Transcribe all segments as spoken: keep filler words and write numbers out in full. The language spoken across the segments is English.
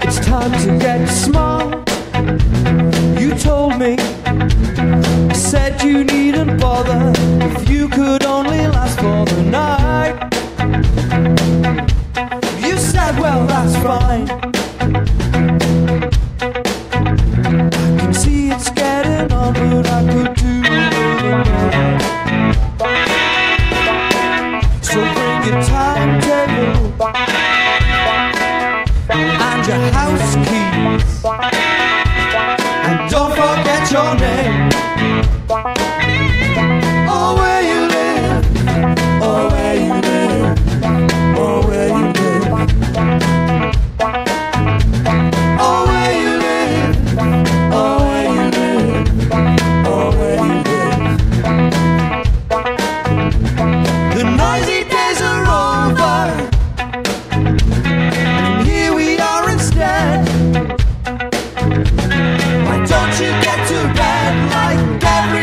It's time to get small. You told me. Said you needn't bother if you could only last for the night. You said, well, that's fine. I can see it's getting on, but I could do it. So bring your timetable and your house keys, and don't forget your name. Oh, where you live, oh, where you live, oh, where you live, oh, where you live, oh, where you live, oh, where you live. The noisy days are over, and here we are instead. Why don't you get to bed like that? You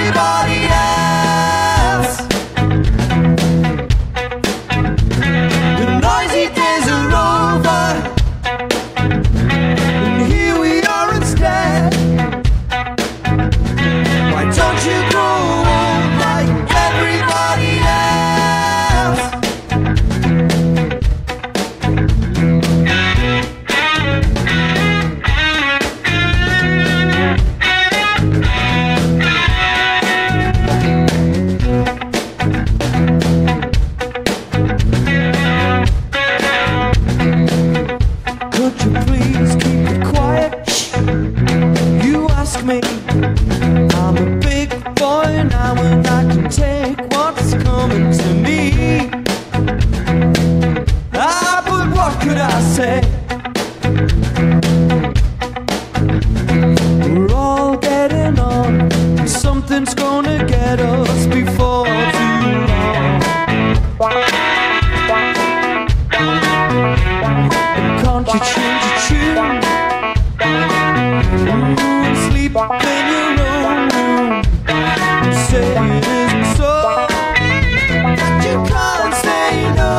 can't say no.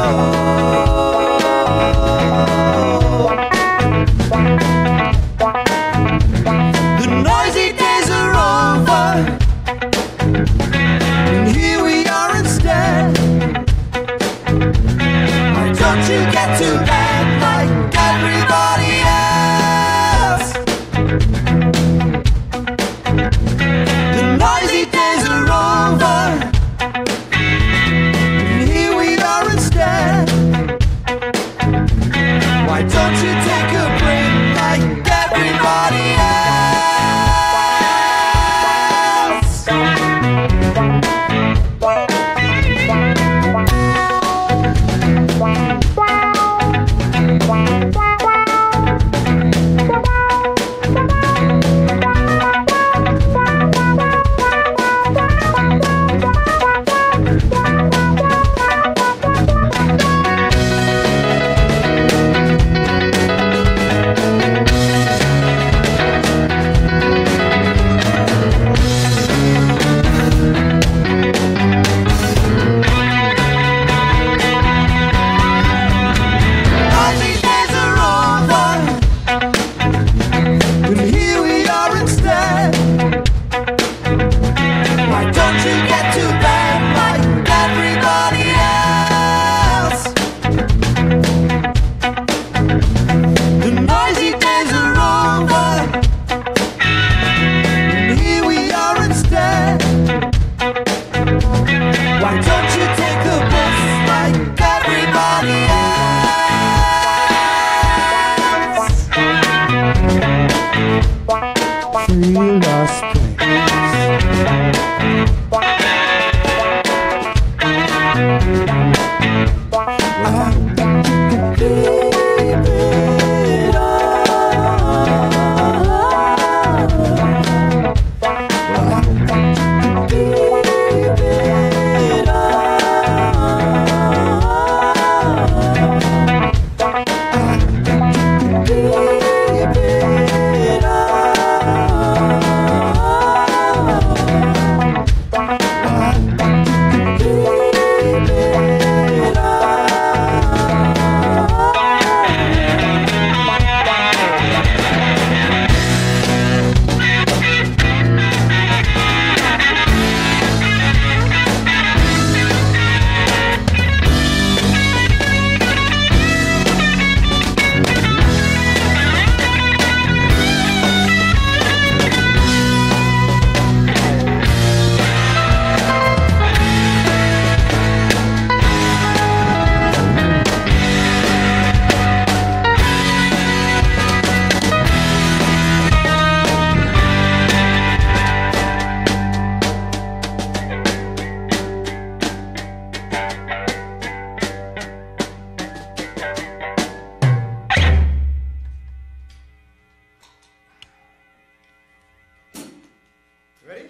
Ready?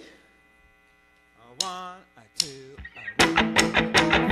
A one, a two, a one.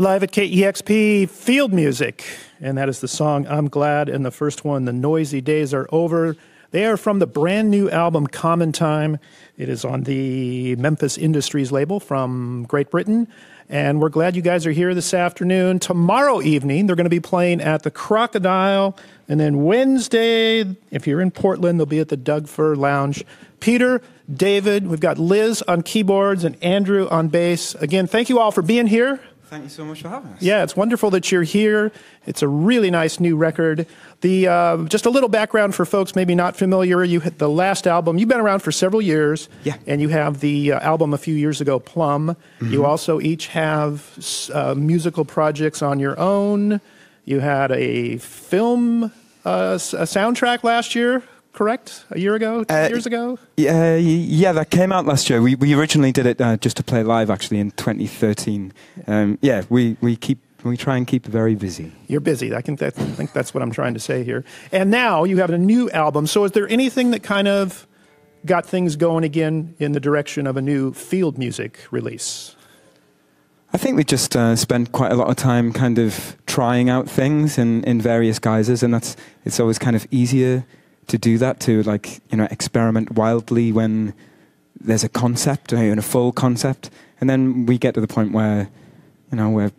Live at K E X P, Field Music, and that is the song I'm Glad, and the first one, The Noisy Days Are Over. They are from the brand new album Common Time. It is on the Memphis Industries label from Great Britain, and we're glad you guys are here this afternoon. Tomorrow evening, they're going to be playing at the Crocodile, and then Wednesday, if you're in Portland, they'll be at the Doug Fir Lounge. Peter, David, we've got Liz on keyboards and Andrew on bass. Again, thank you all for being here. Thank you so much for having us. Yeah, it's wonderful that you're here. It's a really nice new record. The uh, just a little background for folks maybe not familiar. You hit the last album. You've been around for several years. Yeah. And you have the uh, album a few years ago, Plum. Mm-hmm. You also each have uh, musical projects on your own. You had a film uh, s a soundtrack last year. Correct? A year ago? Two uh, years ago? Yeah, yeah, that came out last year. We, we originally did it uh, just to play live, actually, in twenty thirteen. Um, yeah, we, we, keep, we try and keep very busy. You're busy. I think, that, I think that's what I'm trying to say here. And now you have a new album. So is there anything that kind of got things going again in the direction of a new Field Music release? I think we just uh, spent quite a lot of time kind of trying out things in, in various guises, and that's it's always kind of easier to do that, to like, you know, experiment wildly when there's a concept and a full concept, and then we get to the point where, you know, where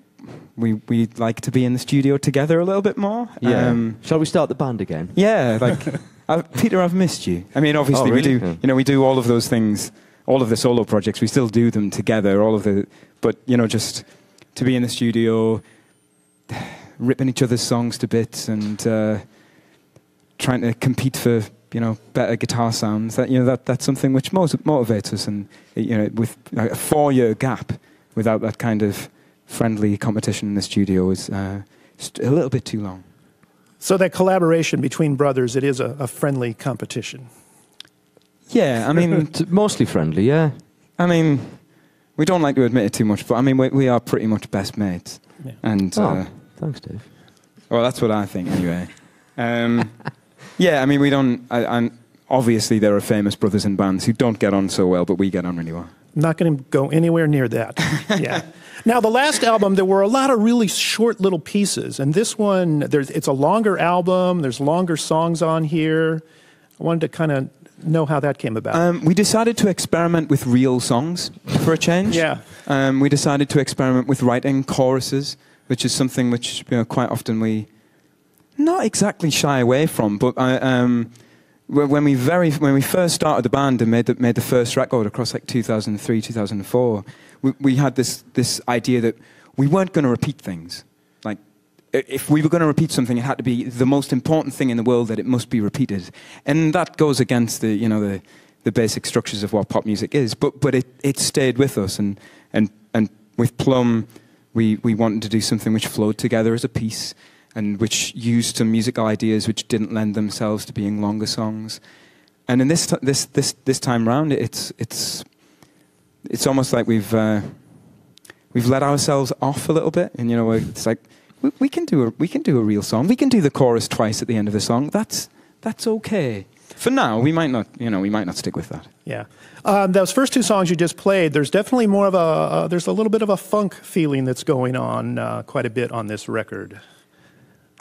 we we like to be in the studio together a little bit more. Yeah. Um, Shall we start the band again? Yeah, like I, Peter, I've missed you. I mean, obviously oh, really? we do. Yeah. You know, we do all of those things, all of the solo projects. We still do them together. All of the, but you know, just to be in the studio, ripping each other's songs to bits and uh, trying to compete for, you know, better guitar sounds. That, you know, that that's something which motivates us. And you know, with like a four-year gap without that kind of friendly competition in the studio is uh, a little bit too long. So that collaboration between brothers, it is a, a friendly competition. Yeah, I mean... mostly friendly, yeah. I mean, we don't like to admit it too much, but I mean, we, we are pretty much best mates. Yeah. And, oh, uh, thanks, Dave. Well, that's what I think, anyway. Um, yeah, I mean, we don't... I, I'm, obviously, there are famous brothers in bands who don't get on so well, but we get on really well. Not going to go anywhere near that. Yeah. Now, the last album, there were a lot of really short little pieces, and this one, there's, it's a longer album, there's longer songs on here. I wanted to kind of know how that came about. Um, we decided to experiment with real songs for a change. Yeah. Um, we decided to experiment with writing choruses, which is something which, you know, quite often we not exactly shy away from, but I, um, when we very when we first started the band and made the, made the first record across like two thousand three, two thousand four, we, we had this this idea that we weren't going to repeat things. Like, if we were going to repeat something, it had to be the most important thing in the world, that it must be repeated. And that goes against the, you know, the the basic structures of what pop music is. But but it it stayed with us, and and and with Plum, we we wanted to do something which flowed together as a piece, and which used some musical ideas which didn't lend themselves to being longer songs. And in this t this this this time round, it's it's it's almost like we've uh, we've let ourselves off a little bit. And you know, it's like we, we can do a we can do a real song. We can do the chorus twice at the end of the song. That's that's okay. For now, we might not, you know, we might not stick with that. Yeah, um, those first two songs you just played, there's definitely more of a uh, there's a little bit of a funk feeling that's going on uh, quite a bit on this record.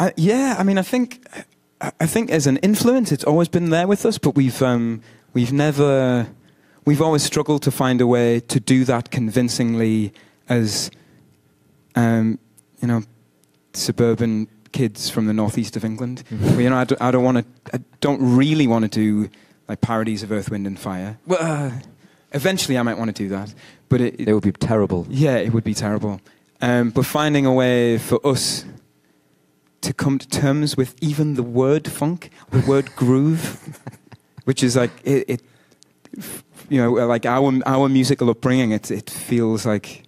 Uh, yeah, I mean, I think, I think as an influence, it's always been there with us, but we've um, we've never, we've always struggled to find a way to do that convincingly as, um, you know, suburban kids from the northeast of England. Mm-hmm. Well, you know, I, do, I don't want to, I don't really want to do like parodies of Earth, Wind, and Fire. Well, uh, eventually, I might want to do that, but it, it, it would be terrible. Yeah, it would be terrible. Um, but finding a way for us to come to terms with even the word funk, the word groove, which is like it, it, you know, like our our musical upbringing. It it feels like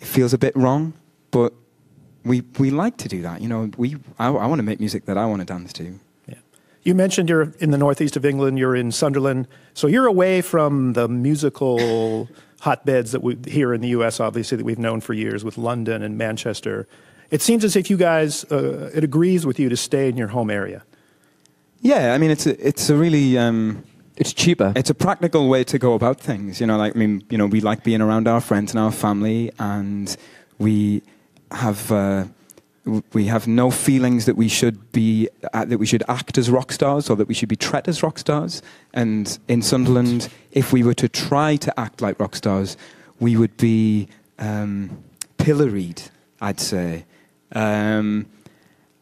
it feels a bit wrong, but we we like to do that. You know, we I, I want to make music that I want to dance to. Yeah, you mentioned you're in the northeast of England. You're in Sunderland, so you're away from the musical hotbeds that we here in the U S obviously that we've known for years with London and Manchester. It seems as if you guys, uh, it agrees with you to stay in your home area. Yeah, I mean, it's a, it's a really... Um, it's cheaper. It's a practical way to go about things. You know, like, I mean, you know, we like being around our friends and our family, and we have, uh, we have no feelings that we should be, uh, that we should act as rock stars or that we should be treated as rock stars. And in Sunderland, if we were to try to act like rock stars, we would be um, pilloried, I'd say. Um,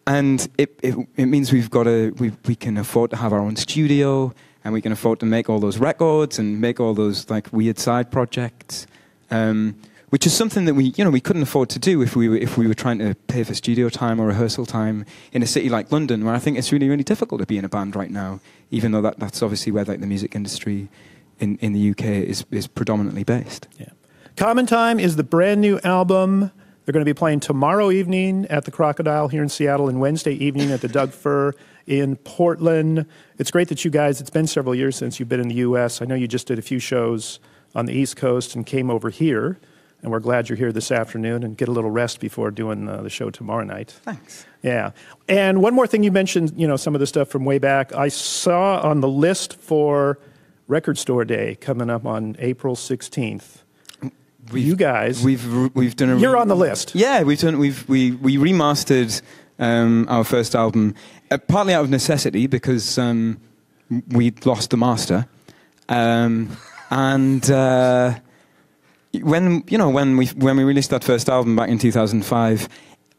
and it, it, it means we've got to, we, we can afford to have our own studio, and we can afford to make all those records and make all those like weird side projects, um, which is something that we, you know, we couldn't afford to do if we were, if we were trying to pay for studio time or rehearsal time in a city like London, where I think it's really, really difficult to be in a band right now, even though that, that's obviously where like the music industry in, in the U K is, is predominantly based. Yeah. Common Time is the brand new album. They're going to be playing tomorrow evening at the Crocodile here in Seattle and Wednesday evening at the Doug Fir in Portland. It's great that you guys, it's been several years since you've been in the U S I know you just did a few shows on the East Coast and came over here, and we're glad you're here this afternoon and get a little rest before doing the, the show tomorrow night. Thanks. Yeah. And one more thing you mentioned, you know, some of the stuff from way back. I saw on the list for Record Store Day coming up on April sixteenth. we've, you guys. We've we've done. A You're on the list. Yeah, we've done. We've we we remastered um, our first album, uh, partly out of necessity because um, we lost the master, um, and uh, when you know when we when we released that first album back in two thousand five.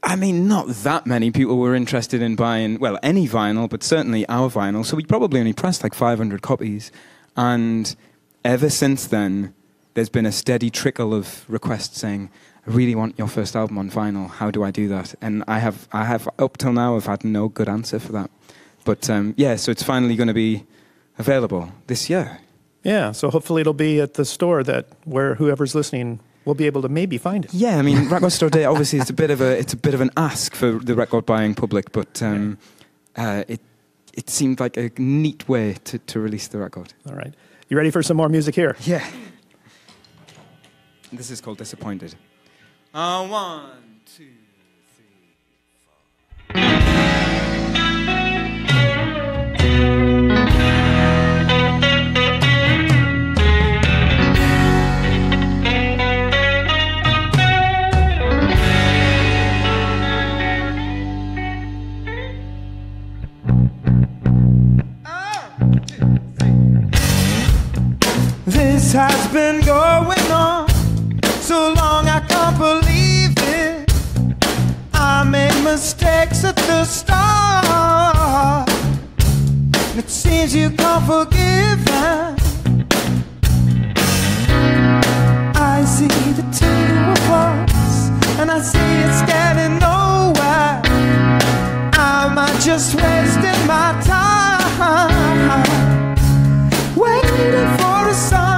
I mean, not that many people were interested in buying, well, any vinyl, but certainly our vinyl. So we probably only pressed like five hundred copies. And ever since then, there's been a steady trickle of requests saying, I really want your first album on vinyl. How do I do that? And I have, I have up till now, I've had no good answer for that. But um, yeah, so it's finally going to be available this year. Yeah, so hopefully it'll be at the store that where whoever's listening we'll be able to maybe find it. Yeah, I mean, Record Store Day obviously is a bit of a it's a bit of an ask for the record buying public, but um, uh, it it seemed like a neat way to to release the record. All right, you ready for some more music here? Yeah. This is called Disappointed. Uh, one, two, three, four. This has been going on so long I can't believe it. I made mistakes at the start. It seems you can't forgive them. I see the two of us and I see it's getting nowhere. Am I just wasting my time waiting for the sun?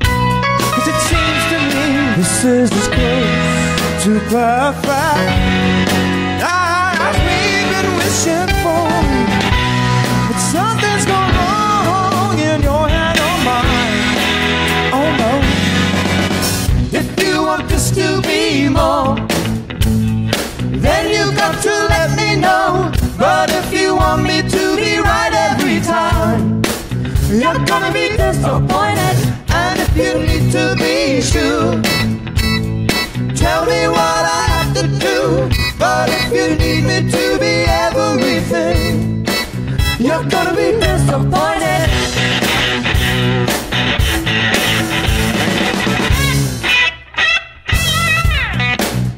'Cause it seems to me this is as close to perfect as we've been wishing for. But something's gone wrong in your hand or mine. Oh no. If you want this to be more, then you got to let me know. But if you want me to be right every time, you're gonna be disappointed. And if you need to be sure, tell me what I have to do. But if you need me to be everything, you're gonna be disappointed.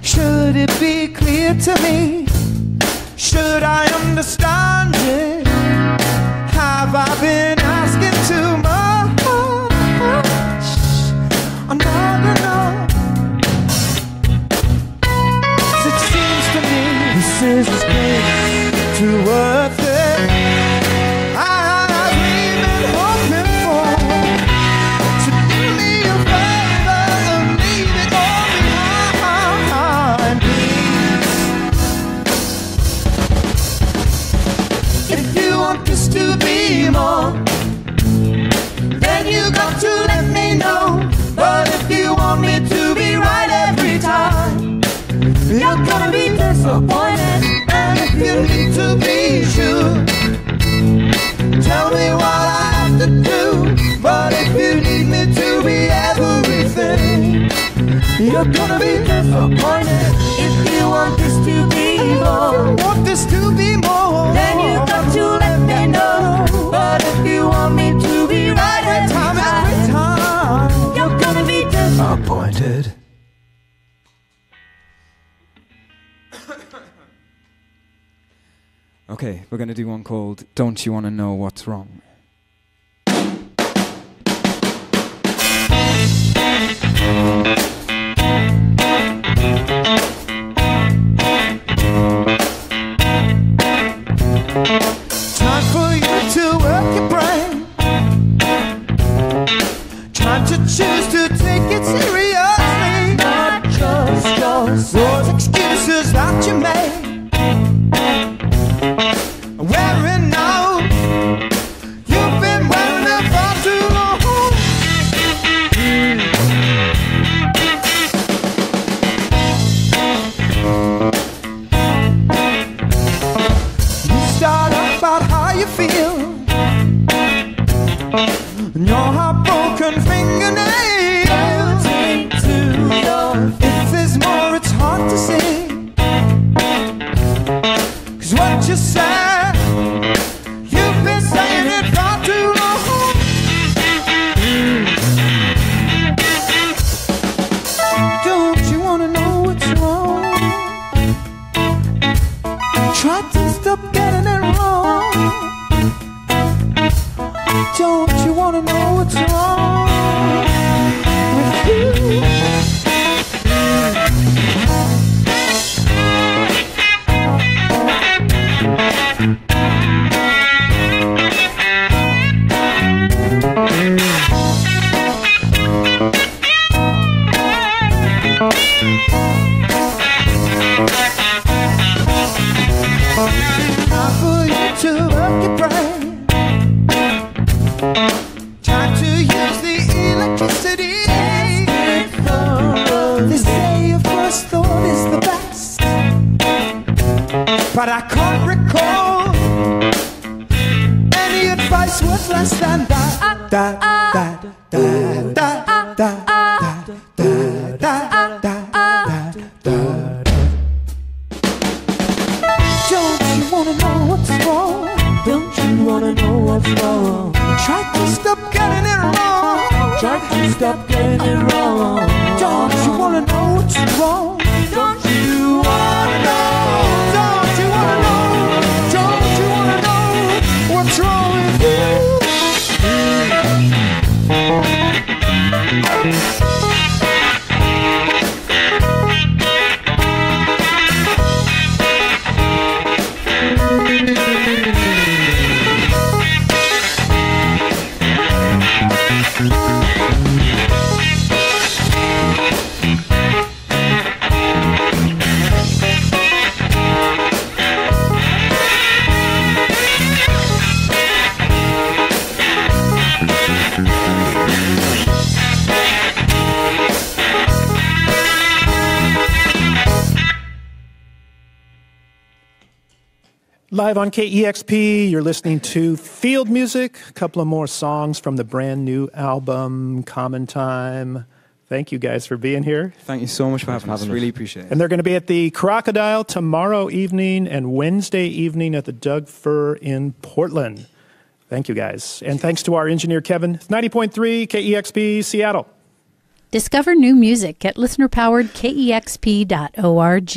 Should it be clear to me? Should I understand it? Have I been asking too much? I'm not enough. 'Cause it seems to me this is as close to worth it as we've been hoping for. So do me a favor and leave it all behind me. If you want this to be more, then you got to let me know. But if you want me to be right every time, you're gonna be disappointed. And if you need to be sure, tell me what I have to do. But if you need me to be everything, you're gonna be disappointed. If you want this to be more, want this to be more, then you got to let me know. But if you want me to be right at time, every time, you're gonna be disappointed. Okay, we're gonna do one called "Don't You Wanna Know What's Wrong?" Your heartbroken fingernail. you said. You've been saying it far too long. Don't you wanna know what's wrong? Try to stop getting it wrong. Don't you wanna know what's wrong with you? But I can't recall any advice worth less than that. Da da da da da da da da da da. Don't you wanna know what's wrong? Don't you wanna know what's wrong? Try to stop getting it wrong. Try to stop getting it wrong. Don't you wanna know what's wrong? Don't you wanna know? What's wrong with you? Live on K E X P, you're listening to Field Music, a couple of more songs from the brand new album, Common Time. Thank you guys for being here. Thank you so much for having us. Really appreciate it. And they're going to be at the Crocodile tomorrow evening and Wednesday evening at the Doug Fir in Portland. Thank you guys. And thanks to our engineer, Kevin. ninety point three K E X P, Seattle. Discover new music at listener-powered K E X P dot org.